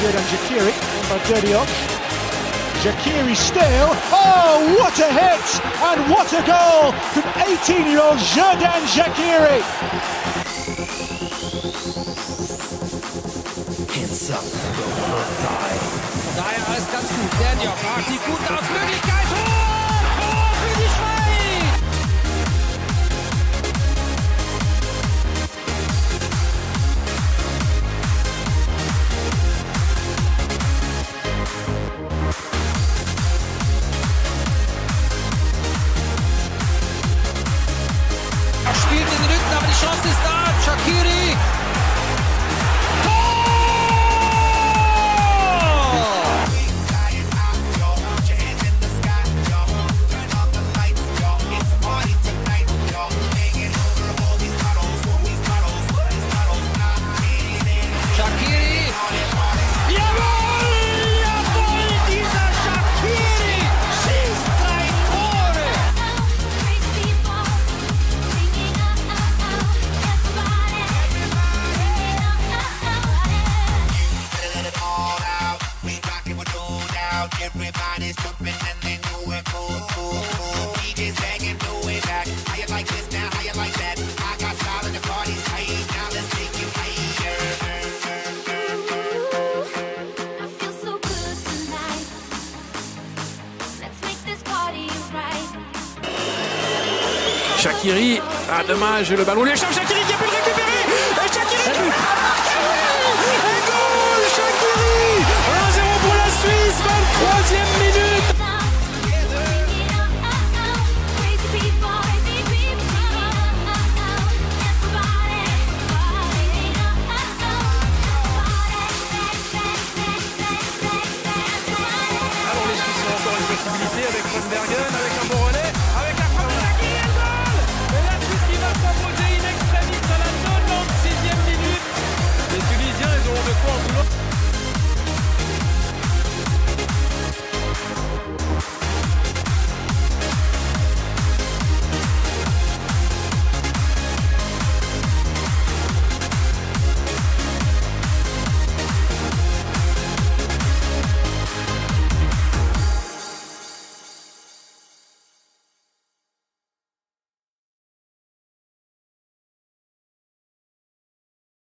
Xherdan Shaqiri, by Xherdan. Shaqiri still, oh what a hit and what a goal from 18-year-old Xherdan Shaqiri. Hands up, don't not die. Daher ist ganz gut, Xherdan macht die gute Ausmöglichkeit. Tor für die Schweiz! Spielt in den Rücken, aber die Chance ist da. Shaqiri. Goal! Shaqiri. Jawohl! Jawohl, dieser Shaqiri schießt 3 Tore. Everybody's jumping and they know it. Cool. DJ's banging, do it back. How you like this now? How you like that? I got style and the party's tight. Now let's take it higher. I feel so good tonight. Let's make this party right. Shaqiri, ah dommage, le ballon lui échappe. Shaqiri qui a pu le récupérer. Et Shaqiri a marqué. Et goal, Shaqiri. 3e